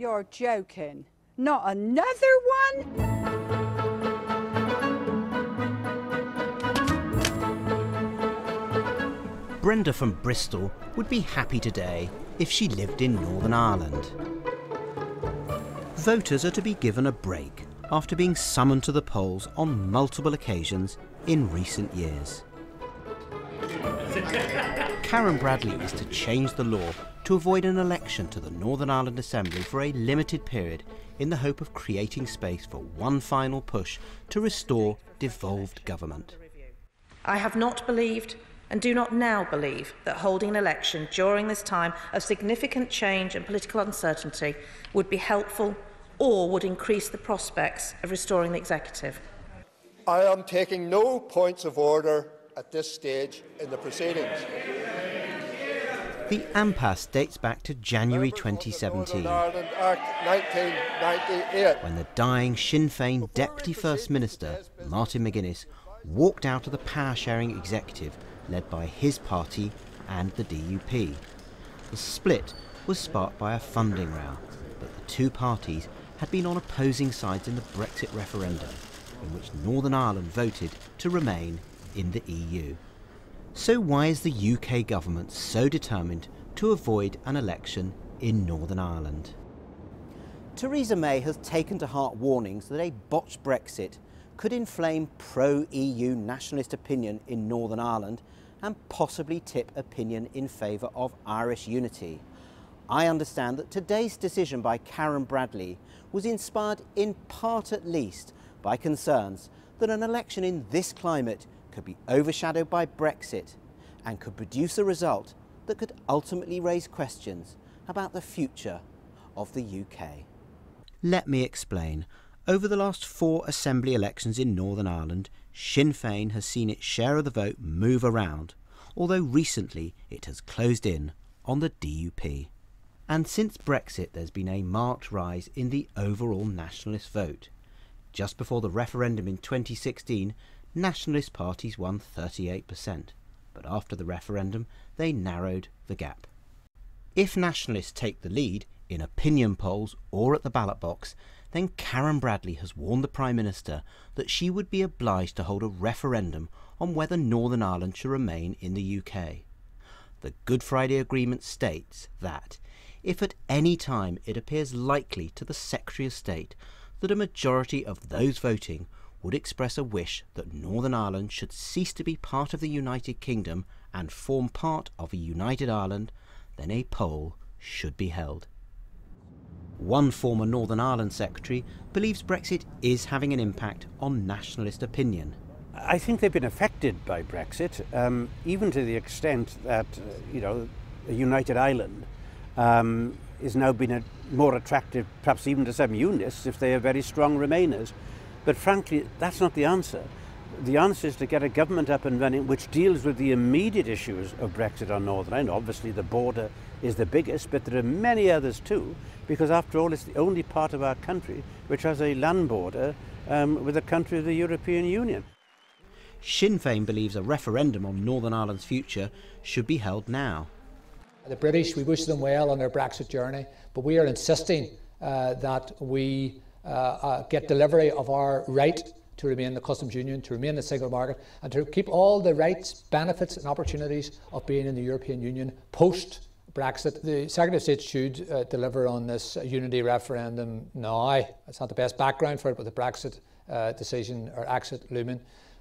You're joking. Not another one? Brenda from Bristol would be happy today if she lived in Northern Ireland. Voters are to be given a break after being summoned to the polls on multiple occasions in recent years. Karen Bradley is to change the law to avoid an election to the Northern Ireland Assembly for a limited period in the hope of creating space for one final push to restore devolved government. I have not believed and do not now believe that holding an election during this time of significant change and political uncertainty would be helpful or would increase the prospects of restoring the executive. I am taking no points of order at this stage in the proceedings. The impasse dates back to January 2017, when the dying Sinn Féin Deputy First Minister, Martin McGuinness, walked out of the power-sharing executive led by his party and the DUP. The split was sparked by a funding row, but the two parties had been on opposing sides in the Brexit referendum, in which Northern Ireland voted to remain in the EU. So why is the UK government so determined to avoid an election in Northern Ireland? Theresa May has taken to heart warnings that a botched Brexit could inflame pro-EU nationalist opinion in Northern Ireland and possibly tip opinion in favour of Irish unity. I understand that today's decision by Karen Bradley was inspired, in part at least, by concerns that an election in this climate could be overshadowed by Brexit and could produce a result that could ultimately raise questions about the future of the UK. Let me explain. Over the last 4 Assembly elections in Northern Ireland, Sinn Féin has seen its share of the vote move around, although recently it has closed in on the DUP. And since Brexit, there's been a marked rise in the overall nationalist vote. Just before the referendum in 2016, nationalist parties won 38%, but after the referendum they narrowed the gap. If nationalists take the lead in opinion polls or at the ballot box, then Karen Bradley has warned the Prime Minister that she would be obliged to hold a referendum on whether Northern Ireland should remain in the UK. The Good Friday Agreement states that if at any time it appears likely to the Secretary of State that a majority of those voting would express a wish that Northern Ireland should cease to be part of the United Kingdom and form part of a united Ireland, then a poll should be held. One former Northern Ireland secretary believes Brexit is having an impact on nationalist opinion. I think they've been affected by Brexit, even to the extent that, a united Ireland is now being more attractive, perhaps even to some unionists, if they are very strong Remainers. But frankly, that's not the answer. The answer is to get a government up and running which deals with the immediate issues of Brexit on Northern Ireland. Obviously, the border is the biggest, but there are many others too, because after all, it's the only part of our country which has a land border with the country of the European Union. Sinn Féin believes a referendum on Northern Ireland's future should be held now. The British, we wish them well on their Brexit journey, but we are insisting that we get delivery of our right to remain the customs union, to remain the single market, and to keep all the rights, benefits and opportunities of being in the European Union post-Brexit. The Secretary of State should deliver on this unity referendum now. It's not the best background for it with the Brexit decision or exit looming.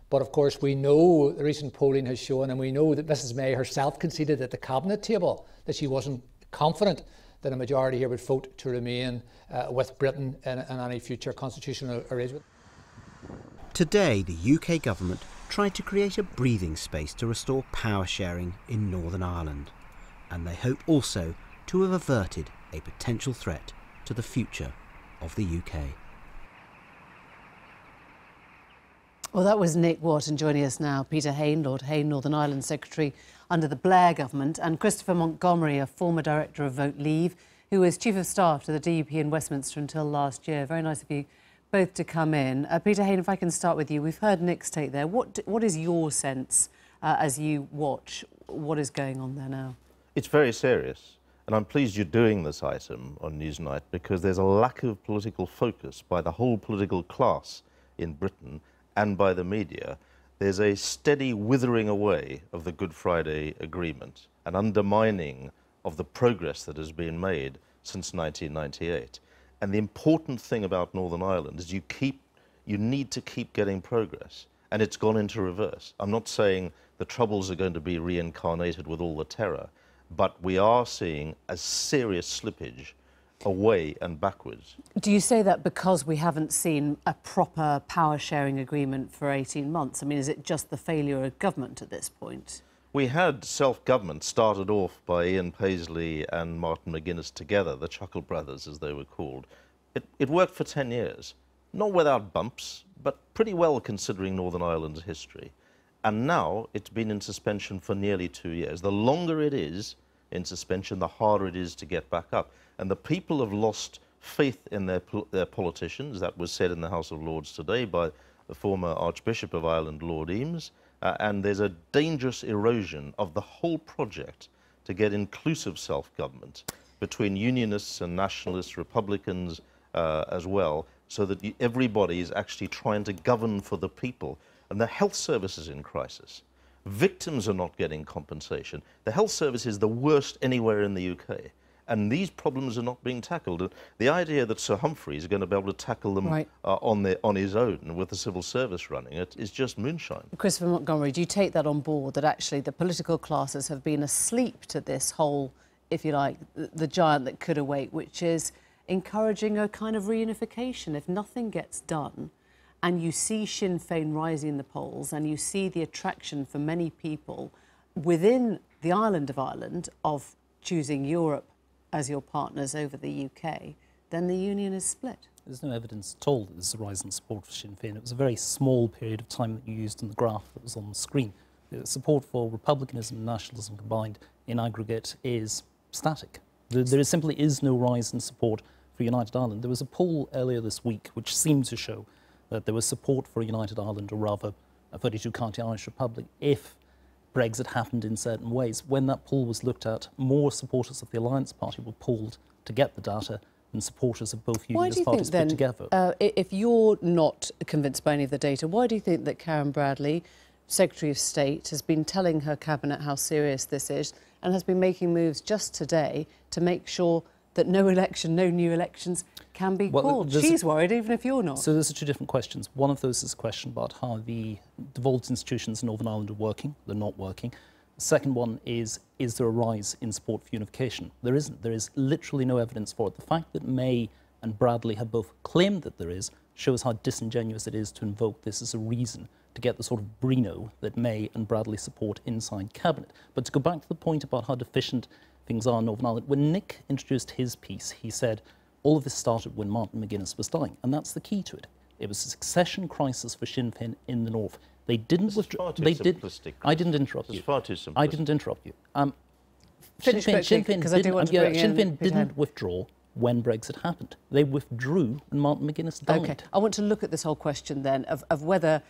But of course we know the recent polling has shown, and we know that Mrs May herself conceded at the Cabinet table that she wasn't confident that a majority here would vote to remain with Britain in any future constitutional arrangement. Today, the UK government tried to create a breathing space to restore power sharing in Northern Ireland, and they hope also to have averted a potential threat to the future of the UK. Well, that was Nick Watt, and joining us now, Peter Hain, Lord Hain, Northern Ireland Secretary under the Blair government, and Christopher Montgomery, a former director of Vote Leave, who was Chief of Staff to the DUP in Westminster until last year. Very nice of you both to come in. Peter Hain, if I can start with you. We've heard Nick's take there. What is your sense as you watch what is going on there now? It's very serious. And I'm pleased you're doing this item on Newsnight because there's a lack of political focus by the whole political class in Britain and by the media. There's a steady withering away of the Good Friday Agreement, an undermining of the progress that has been made since 1998. And the important thing about Northern Ireland is you need to keep getting progress, and it's gone into reverse. I'm not saying the Troubles are going to be reincarnated with all the terror, but we are seeing a serious slippage away and backwards. Do you say that because we haven't seen a proper power-sharing agreement for 18 months? I mean, is it just the failure of government at this point? We had self-government started off by Ian Paisley and Martin McGuinness together, the Chuckle Brothers, as they were called. It worked for 10 years, not without bumps, but pretty well considering Northern Ireland's history. And now it's been in suspension for nearly 2 years. The longer it is in suspension, the harder it is to get back up. And the people have lost faith in their politicians. That was said in the House of Lords today by the former Archbishop of Ireland, Lord Eames. And there's a dangerous erosion of the whole project to get inclusive self-government between unionists and nationalists, Republicans as well, so that everybody is actually trying to govern for the people. And the health service is in crisis. Victims are not getting compensation. The health service is the worst anywhere in the UK. And these problems are not being tackled. The idea that Sir Humphrey is going to be able to tackle them right on his own with the civil service running it is just moonshine. Christopher Montgomery, do you take that on board, that actually the political classes have been asleep to this whole, if you like, the giant that could awake, which is encouraging a kind of reunification? If nothing gets done, and you see Sinn Féin rising in the polls, and you see the attraction for many people within the island of Ireland of choosing Europe as your partners over the UK, then the union is split. There's no evidence at all that there's a rise in support for Sinn Féin. It was a very small period of time that you used in the graph that was on the screen. The support for republicanism and nationalism combined in aggregate is static. There simply is no rise in support for United Ireland. There was a poll earlier this week which seemed to show that there was support for United Ireland, or rather a 32-county Irish Republic, if Brexit happened in certain ways. When that poll was looked at, more supporters of the Alliance Party were polled to get the data than supporters of both unionist parties put together. If you're not convinced by any of the data, why do you think that Karen Bradley, Secretary of State, has been telling her cabinet how serious this is and has been making moves just today to make sure that no new elections can be called? She's worried, even if you're not. So those are two different questions. One of those is a question about how the devolved institutions in Northern Ireland are working. They're not working. The second one is there a rise in support for unification? There isn't. There is literally no evidence for it. The fact that May and Bradley have both claimed that there is shows how disingenuous it is to invoke this as a reason to get the sort of Brino that May and Bradley support inside cabinet. But to go back to the point about how deficient things are in Northern Ireland, when Nick introduced his piece, he said all of this started when Martin McGuinness was dying, and that's the key to it. It was a succession crisis for Sinn Féin in the north. They didn't withdraw. I didn't interrupt you. Sinn Féin didn't withdraw when Brexit happened. They withdrew when Martin McGuinness died. Okay, I want to look at this whole question then of whether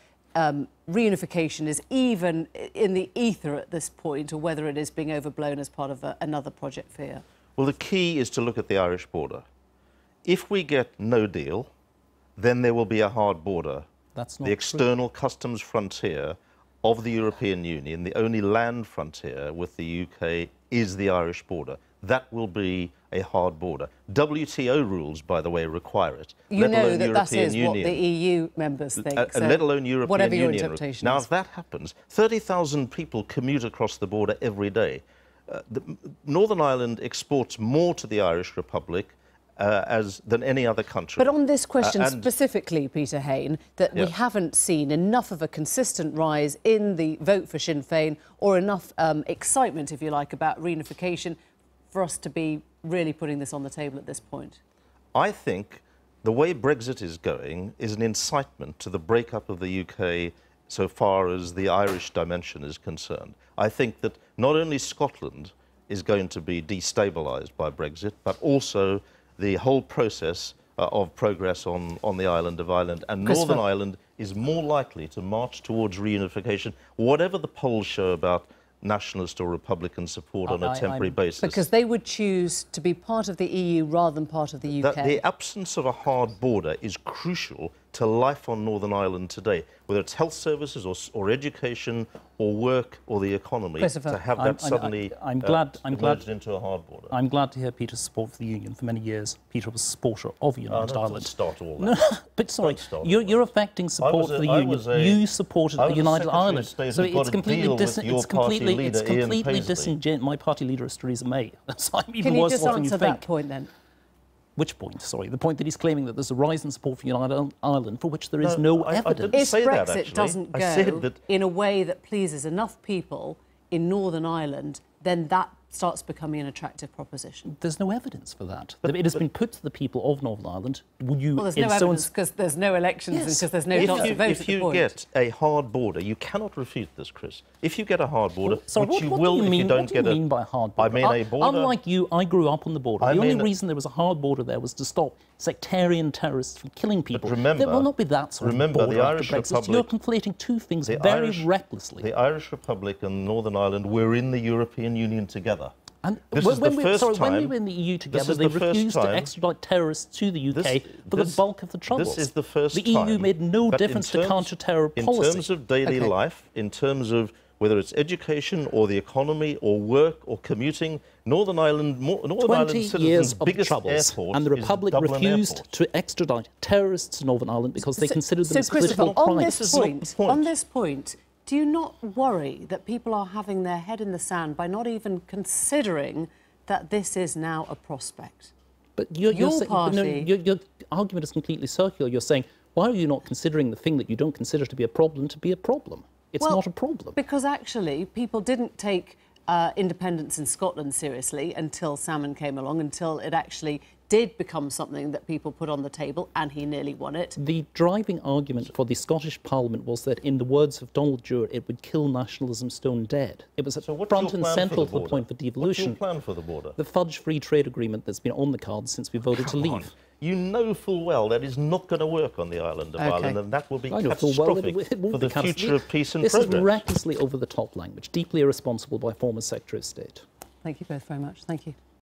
reunification is even in the ether at this point, or whether it is being overblown as part of another project fear. Well, the key is to look at the Irish border. If we get no deal, then there will be a hard border. That's not the external customs frontier of the European Union. The only land frontier with the UK is the Irish border. That will be a hard border. WTO rules, by the way, require it. You know that is what the EU members think. Let alone European Union. Whatever your interpretation is. Now, if that happens, 30,000 people commute across the border every day. Northern Ireland exports more to the Irish Republic than any other country. But on this question specifically, Peter Hain, that we haven't seen enough of a consistent rise in the vote for Sinn Féin, or enough excitement, if you like, about reunification for us to be really putting this on the table at this point? I think the way Brexit is going is an incitement to the breakup of the UK so far as the Irish dimension is concerned. I think that not only Scotland is going to be destabilised by Brexit, but also the whole process of progress on the island of Ireland. And Northern Ireland is more likely to march towards reunification, whatever the polls show about nationalist or Republican support on a temporary basis. Because they would choose to be part of the EU rather than part of the UK. The absence of a hard border is crucial to life on Northern Ireland today, whether it's health services or education or work or the economy, to have that suddenly merged into a hard border. I'm glad to hear Peter's support for the Union. For many years, Peter was a supporter of United Ireland. Start all that. No, but sorry, you're affecting support for the Union. You supported the United Ireland. So it's completely disingenuous. My party leader is Theresa May. So I'm even worse off than you think. Can you just answer that point then? Which point? Sorry, the point that he's claiming that there's a rise in support for United Ireland, for which there is no evidence. If Brexit doesn't go in a way that pleases enough people in Northern Ireland, then that starts becoming an attractive proposition. There's no evidence for that. It has been put to the people of Northern Ireland. Would you? Well, there's no evidence because there's no elections and because there's no chance to vote. If you get a hard border, you cannot refute this, Chris. If you get a hard border, which you will if you don't get a... What do you mean by hard border? I mean a border... Unlike you, I grew up on the border. The only reason there was a hard border there was to stop sectarian terrorists from killing people. But remember, there will not be that sort of border after Brexit. You're conflating two things very recklessly. The Irish Republic and Northern Ireland were in the European Union together. And when we were in the EU together, they refused to extradite terrorists to the UK for the bulk of the troubles. This is the first time. The EU made no difference to counter-terror policy. In terms of daily life, in terms of whether it's education or the economy or work or commuting, Northern Ireland citizens' biggest airport, and the Republic refused to extradite terrorists to Northern Ireland because they considered them as political crimes. On this point, do you not worry that people are having their head in the sand by not even considering that this is now a prospect? But your argument is completely circular. You're saying, why are you not considering the thing that you don't consider to be a problem to be a problem? It's not a problem. Because actually people didn't take independence in Scotland seriously until Salmond came along, until it actually did become something that people put on the table, and he nearly won it. The driving argument for the Scottish Parliament was that, in the words of Donald Dewar, it would kill nationalism stone dead. It was front and central to the point for devolution. What's your plan for the border? The fudge free trade agreement that's been on the cards since we voted to leave. You know full well that is not going to work on the island of Ireland, and that will be catastrophic for the future of peace and progress. This is recklessly over-the-top language, deeply irresponsible by former Secretary of State. Thank you both very much. Thank you.